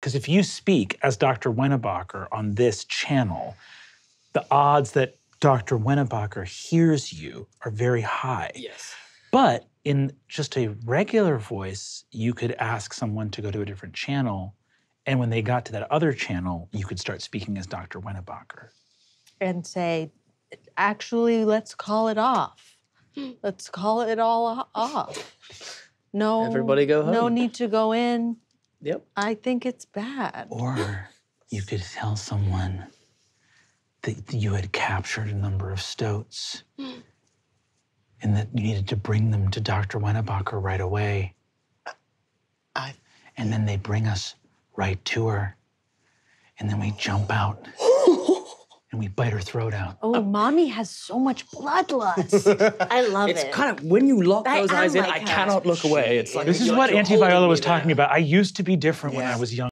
Because if you speak as Dr. Wynnebacher on this channel, the odds that Dr. Wynnebacher hears you are very high. Yes. But in just a regular voice, you could ask someone to go to a different channel, and when they got to that other channel, you could start speaking as Dr. Wynnebacher. And say, actually, let's call it off. Let's call it all off. No, everybody go home. No need to go in. Yep. I think it's bad. Or you could tell someone that you had captured a number of stoats and that you needed to bring them to Dr. Wynnebacher right away. And then they bring us right to her. And then we jump out and we bite her throat out. Oh, Mommy has so much bloodlust. I love it. It's kind of, when you lock those eyes in, I cannot look away. It's like, this is what Auntie Viola was talking about. I used to be different when I was young.